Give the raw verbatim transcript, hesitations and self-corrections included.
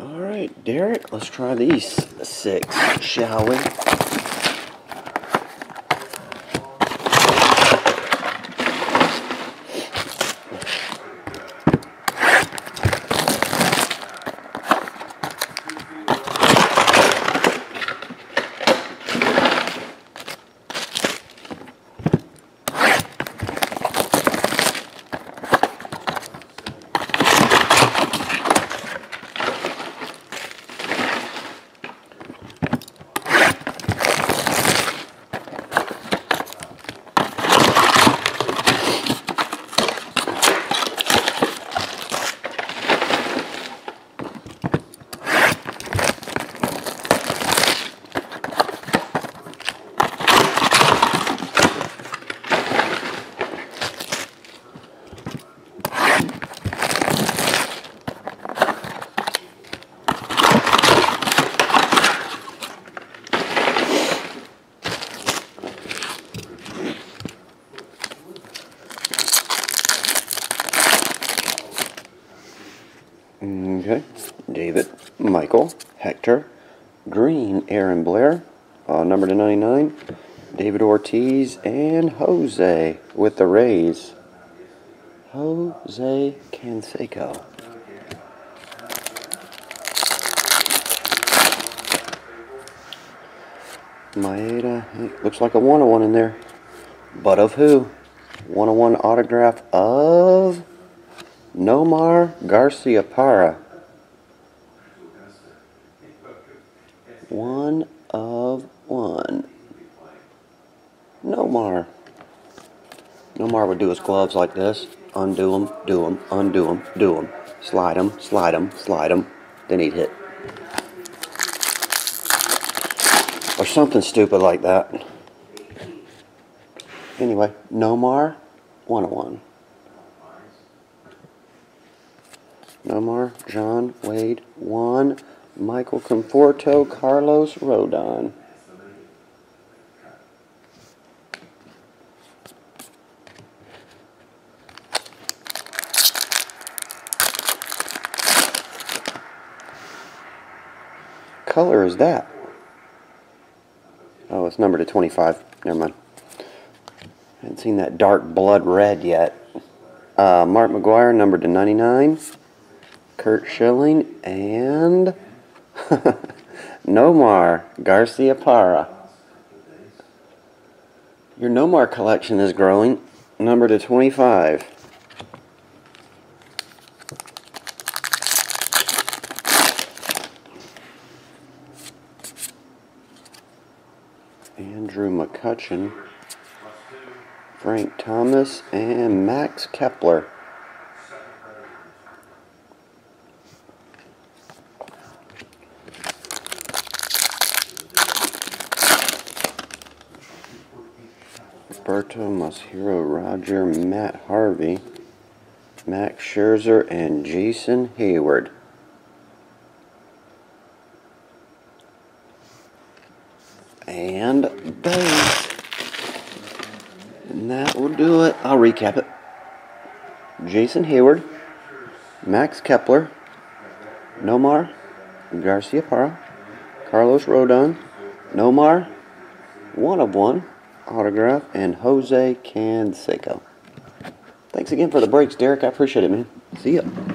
All right, Derek, let's try these six, shall we? Okay, David, Michael, Hector, Green, Aaron Blair, uh, number to ninety-nine, David Ortiz, and Jose with the Rays. Jose Canseco. Maeda, looks like a one-on-one in there. But of who? one-on-one autograph of Nomar Garciaparra. One of one. Nomar. Nomar would do his gloves like this. Undo them, do them, undo them, do them. Slide them, slide them, slide them. Then he'd hit. Or something stupid like that. Anyway, Nomar, one of one. Nomar, John, Wade, Juan, Michael Conforto, Carlos Rodon. Color is that? Oh, it's numbered to twenty-five. Never mind. I haven't seen that dark blood red yet. Uh, Mark McGuire, numbered to ninety-nine. Kurt Schilling, and Nomar Garciaparra. Your Nomar collection is growing. Number to twenty-five. Andrew McCutchen, Frank Thomas, and Max Kepler. Alberto Mashiro, Roger, Matt Harvey, Max Scherzer, and Jason Hayward. And boom. And that will do it. I'll recap it. Jason Hayward, Max Kepler, Nomar Garciaparra, Carlos Rodon, Nomar, one of one autograph, and Jose Canseco. Thanks again for the breaks, Derek. I appreciate it, man. See ya.